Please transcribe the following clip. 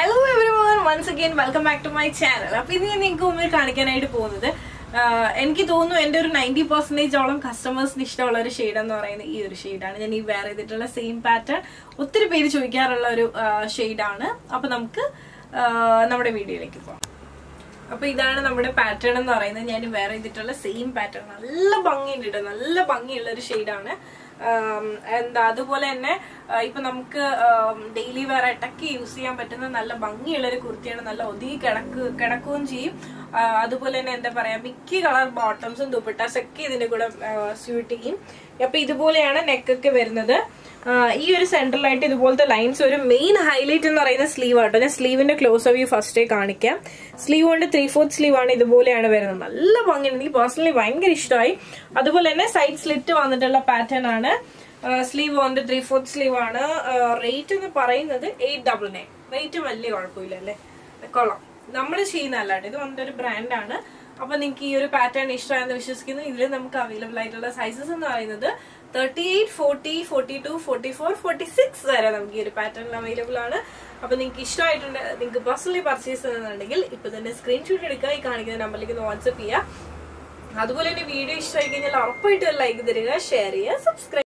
Hello everyone, once again welcome back to my channel. Now, I 90% of customers shade this shade. The same pattern. Shade. Let's video. Now, this is our pattern. The same pattern. It's a shade. And that's why we use daily wear use a color bottoms and dupattas neck. This center light is the lines. The main highlight is sleeve. The sleeve is close to you first. Sleeve is 3/4 sleeve. This is personally a side slit pattern. Sleeve is 3/4 sleeve. Rate is 899. Rate is a brand. If you have a pattern, you can use the sizes 38, 40, 42, 44, 46. This pattern is available. If you can personally purchase it, you can screenshot it. You can WhatsApp it. If you like this video, share it and subscribe.